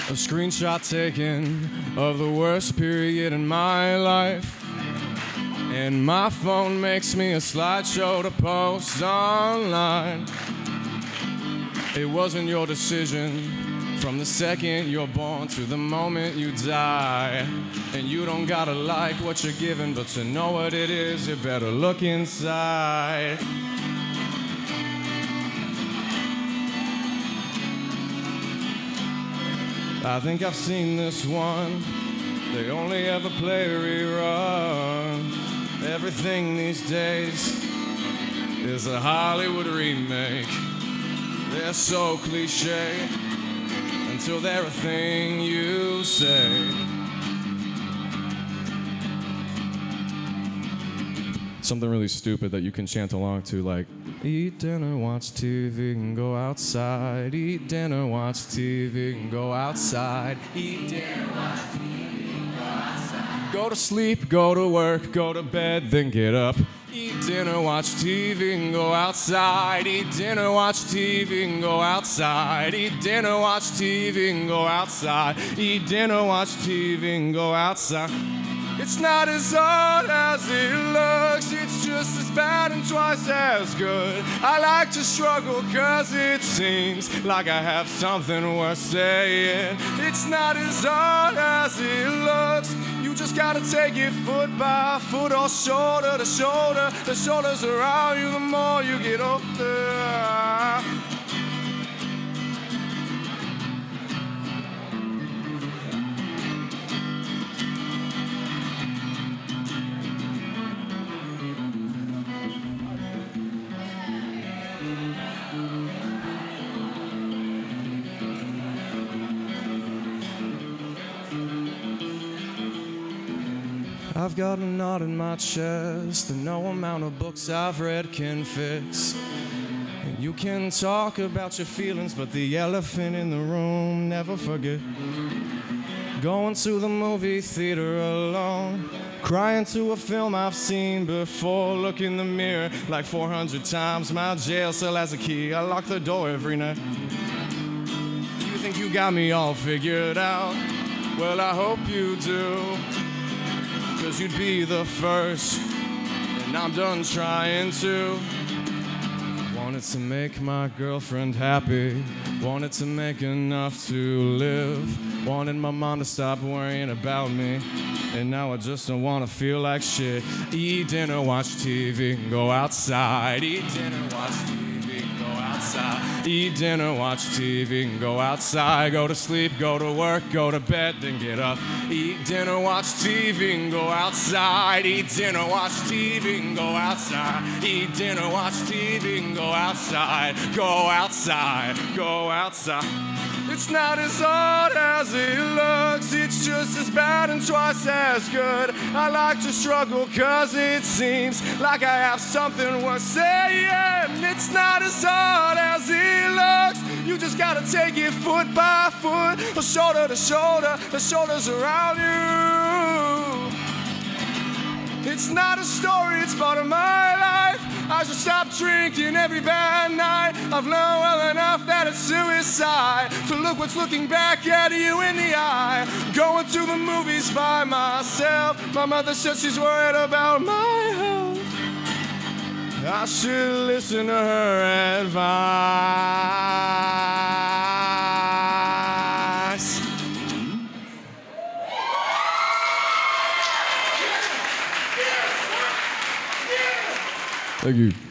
A screenshot taken of the worst period in my life, and my phone makes me a slideshow to post online. It wasn't your decision from the second you're born to the moment you die, and you don't gotta like what you're given, but to know what it is, you better look inside. I think I've seen this one. They only ever play reruns. Everything these days is a Hollywood remake. They're so cliche until they're a thing you say. Something really stupid that you can chant along to, like, eat dinner, watch TV, and go outside. Eat dinner, watch TV, and go outside. Eat dinner, watch TV, and go outside. Go to sleep, go to work, go to bed, then get up. Eat dinner, watch TV, and go outside. Eat dinner, watch TV, and go outside. Eat dinner, watch TV, and go outside. Eat dinner, watch TV, and go outside. It's not as hard as it looks, it's just as bad and twice as good. I like to struggle cause it seems like I have something worth saying. It's not as hard as it looks, you just gotta take it foot by foot or shoulder to shoulder. The shoulders around you the more you get older. I've got a knot in my chest that no amount of books I've read can fix. And you can talk about your feelings, but the elephant in the room, never forget. Going to the movie theater alone, crying to a film I've seen before. Look in the mirror like 400 times. My jail cell has a key, I lock the door every night. You think you got me all figured out? Well, I hope you do. Cause you'd be the first, and I'm done trying to. Wanted to make my girlfriend happy, wanted to make enough to live, wanted my mom to stop worrying about me, and now I just don't want to feel like shit. Eat dinner, watch TV, and go outside. Eat dinner, watch TV, and go outside. Eat dinner, watch TV, and go outside. Go to sleep, go to work, go to bed, then get up. Eat dinner, watch TV, and go outside. Eat dinner, watch TV, and go outside. Eat dinner, watch TV, and go outside. Go outside, go outside. It's not as hard as it looks, it's just as bad and twice as good. I like to struggle cause it seems like I have something worth saying. It's not as hard as it looks, you just gotta take it foot by foot, or shoulder to shoulder, the shoulders around you. It's not a story, it's part of my life. I should stop drinking every bad night. I've learned well enough that it's suicide to look what's looking back at you in the eye. Going to the movies by myself. My mother says she's worried about my health. I should listen to her advice. Thank you.